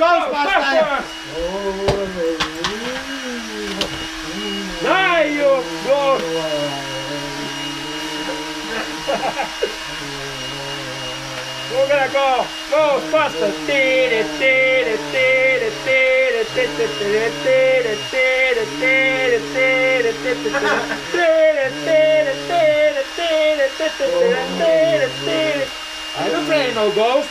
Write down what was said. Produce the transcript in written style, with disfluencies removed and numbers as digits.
Goes Mustang! There you go! We're gonna go! Go faster! I don't play no ghost!